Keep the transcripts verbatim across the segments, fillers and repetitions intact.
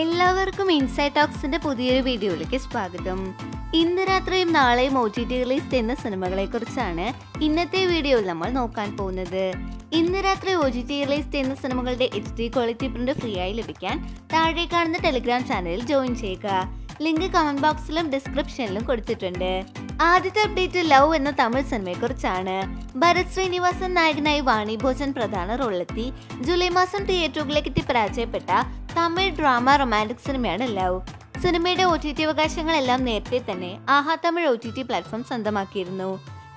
എല്ലാവർക്കും ഇൻസൈറ്റ് ടോക്സിന്റെ പുതിയൊരു വീഡിയോയിലേക്ക് സ്വാഗതം. ഇന്ന് രാത്രിയും നാളെയും ഒ ടി ടി റിലീസ് എന്ന സിനിമകളെ കുറിച്ചാണ് ഇന്നത്തെ വീഡിയോയിൽ നമ്മൾ നോക്കാൻ പോകുന്നത്. ഇന്ന് രാത്രി ഒ ടി ടി റിലീസ് എന്ന സിനിമകളുടെ H D quality print free ആയി ലഭിക്കാൻ താഴെ കാണുന്ന ടെലിഗ്രാം ചാനലിൽ ജോയിൻ ചെയ്യുക. ലിങ്ക് കമന്റ് ബോക്സിലും ഡിസ്ക്രിപ്ഷനിലും കൊടുത്തിട്ടുണ്ട്. ആദ്യത്തെ അപ്ഡേറ്റ് ലവ് എന്ന തമിഴ് സിനിമയെ കുറിച്ചാണ്. ഭരത് ശ്രീനിവാസൻ നായകനായി വാണി ഭോജൻ പ്രധാന റോളിലെത്തി ജൂലൈ മാസം തിയേറ്ററുകളിലേക്ക് എത്തി പരാജയപ്പെട്ട തമിഴ് ഡ്രാമ റൊമാൻറ്റിക് സിനിമയാണ് ലവ്. സിനിമയുടെ ഒ ടി ടി അവകാശങ്ങളെല്ലാം നേരത്തെ തന്നെ Aha Tamil O T T platform സ്വന്തമാക്കിയിരുന്നു.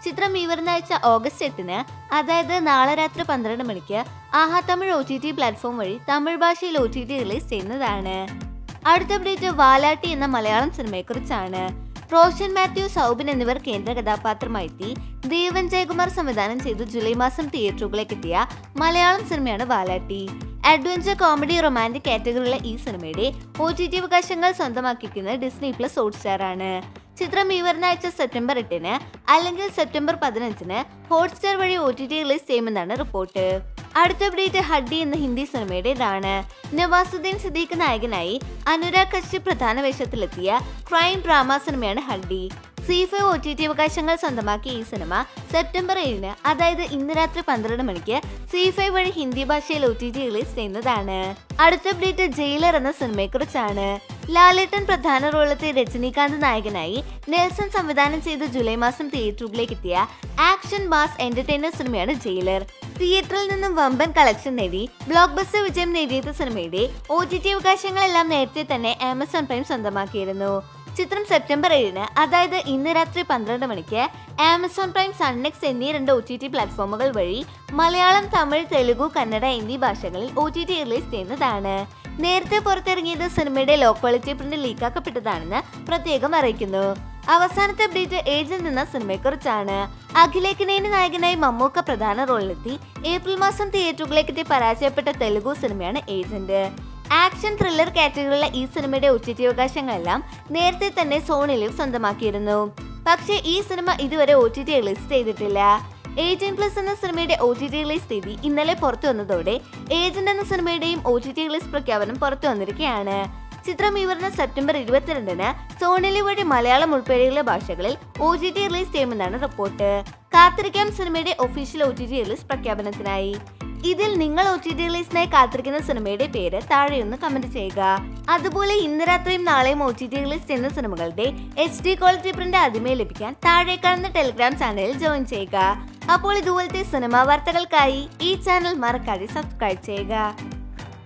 ചിത്രം ഈ വരുന്ന ആഴ്ച ഓഗസ്റ്റ് എട്ടിന്, അതായത് നാളെ രാത്രി പന്ത്രണ്ട് മണിക്ക് Aha Tamil O T T platform വഴി തമിഴ് ഭാഷയിൽ ഒ ടി ടി റിലീസ് ചെയ്യുന്നതാണ്. അടുത്ത അപ്ഡേറ്റ് വാലാട്ടി എന്ന മലയാളം സിനിമയെക്കുറിച്ചാണ്. റോഷൻ മാത്യു, സൗബിൻ എന്നിവർ കേന്ദ്ര കഥാപാത്രമായെത്തി ദേവൻ ജയകുമാർ സംവിധാനം ചെയ്ത് ജൂലൈ മാസം തിയേറ്ററുകളിലേക്കെത്തിയ മലയാളം സിനിമയാണ് വാലാട്ടി. അഡ്വഞ്ചർ, കോമഡി, റൊമാൻറ്റിക് കാറ്റഗറിയിലുള്ള ഈ സിനിമയുടെ ഒ ടി ടി അവകാശങ്ങൾ സ്വന്തമാക്കിയിരിക്കുന്നത് ഡിസ്നി പ്ലസ് ഹോട്ട്സ്റ്റാർ ആണ്. ചിത്രം ഈ വരുന്ന ആഴ്ച സെപ്റ്റംബർ എട്ടിന് അല്ലെങ്കിൽ സെപ്റ്റംബർ പതിനഞ്ചിന് ഹോട്ട്സ്റ്റാർ വഴി ഒ ടി ടി റിലീസ് ചെയ്യുമെന്നാണ് റിപ്പോർട്ട്. അടുത്ത അപ്ഡേറ്റ് ഹഡ്ഡി എന്ന ഹിന്ദി സിനിമയുടേതാണ്. നവാസുദ്ദീൻ സിദ്ദീഖ് നായകനായി അനുരാഗ് കശ്യപ് പ്രധാന വേഷത്തിലെത്തിയ ക്രൈം ഡ്രാമ സിനിമയാണ് Haddi. Zee5 O T T അവകാശങ്ങൾ സ്വന്തമാക്കിയ ഈ സിനിമ സെപ്റ്റംബർ ഏഴിന്, അതായത് ഇന്ന് രാത്രി പന്ത്രണ്ട് മണിക്ക് സീഫ് വഴി ഹിന്ദി ഭാഷയിൽ ഒ ടി ടി റിലീസ് ചെയ്യുന്നതാണ്. അടുത്ത അപ്ഡേറ്റ് ജയിലർ എന്ന സിനിമയെക്കുറിച്ചാണ്. ലാലേട്ടൻ പ്രധാന റോളിലെത്തി രജനീകാന്ത് നായകനായി നെൽസൺ സംവിധാനം ചെയ്ത് ജൂലൈ മാസം തിയേറ്ററുകളിലേക്കെത്തിയ ആക്ഷൻ മാസ് എന്റർടൈനർ സിനിമയാണ് ജയിലർ. തിയേറ്ററിൽ നിന്നും വമ്പൻ കളക്ഷൻ നേടി ബ്ലോക്ക് ബസ്റ്റർ വിജയം നേടിയത് സിനിമയുടെ ഒ ടി ടി അവകാശങ്ങളെല്ലാം നേരത്തെ തന്നെ ആമസോൺ പ്രൈം സ്വന്തമാക്കിയിരുന്നു. ചിത്രം സെപ്റ്റംബർ ഏഴിന്, അതായത് ഇന്ന് രാത്രി പന്ത്രണ്ട് മണിക്ക് ആമസോൺ പ്രൈം, സൺനെക്സ് എന്നീ രണ്ട് ഒ ടി ടി പ്ലാറ്റ്ഫോമുകൾ വഴി മലയാളം, തമിഴ്, തെലുഗു, കന്നഡ എന്നീ ഭാഷകളിൽ ഒ ടി ടി റിലീസ് ചെയ്യുന്നതാണ്. നേരത്തെ പുറത്തിറങ്ങിയത് സിനിമയുടെ ലോ ക്വാളിറ്റി പ്രിന്റ് ലീക്കാക്കപ്പെട്ടതാണെന്ന് പ്രത്യേകം അറിയിക്കുന്നു. അവസാനത്തെ അപ്ഡേറ്റ് ഏജന്റ് എന്ന സിനിമയെക്കുറിച്ചാണ്. അഖിലേഖിനേന് നായകനായി മമ്മൂക്ക പ്രധാന റോളിലെത്തി ഏപ്രിൽ മാസം തിയേറ്ററുകളിലേക്കെത്തി പരാജയപ്പെട്ട തെലുഗു സിനിമയാണ് ഏജന്റ്. ആക്ഷൻ ത്രില്ലർ കാറ്റഗറിയിലുള്ള ഈ സിനിമയുടെ ഒ ടി ടി അവകാശങ്ങളെല്ലാം നേരത്തെ തന്നെ സോണിയിൽ സ്വന്തമാക്കിയിരുന്നു. പക്ഷേ ഈ സിനിമ ഇതുവരെ ഒ ടി ടി റിലീസ് ചെയ്തിട്ടില്ല. ഏജന്റ് പ്ലസ് എന്ന സിനിമയുടെ ഒ ടി ടി റിലീസ് തീയതി ഇന്നലെ പുറത്തു വന്നതോടെ ഏജന്റ് എന്ന സിനിമയുടെയും ഒ ടി ടി റിലീസ് പ്രഖ്യാപനം പുറത്തു വന്നിരിക്കുകയാണ്. ചിത്രം ഈ വരുന്ന സെപ്റ്റംബർ ഇരുപത്തിരണ്ടിന് സോണിലി വഴി മലയാളം ഉൾപ്പെടെയുള്ള ഭാഷകളിൽ ഒ ടി ടി റിലീസ് ചെയ്യുമെന്നാണ് റിപ്പോർട്ട്. കാത്തിരിക്കാം സിനിമയുടെ official O T T release പ്രഖ്യാപനത്തിനായി. ഇതിൽ നിങ്ങൾ ഒ ടി ടി റിലീസിനായി കാത്തിരിക്കുന്ന സിനിമയുടെ പേര് താഴെയൊന്ന് കമന്റ് ചെയ്യുക. അതുപോലെ ഇന്ന് രാത്രിയും നാളെയും ഒ ടി ടി റിലീസ് ചെയ്യുന്ന സിനിമകളുടെ എച്ച് ഡി ക്വാളിറ്റി പ്രിന്റ് ആദ്യമേ ലഭിക്കാൻ താഴെ കാണുന്ന ടെലിഗ്രാം ചാനലിൽ ജോയിൻ ചെയ്യുക. അപ്പോൾ ഇതുപോലത്തെ സിനിമാ വാർത്തകൾക്കായി ഈ ചാനൽ മറക്കാതെ സബ്സ്ക്രൈബ് ചെയ്യുക.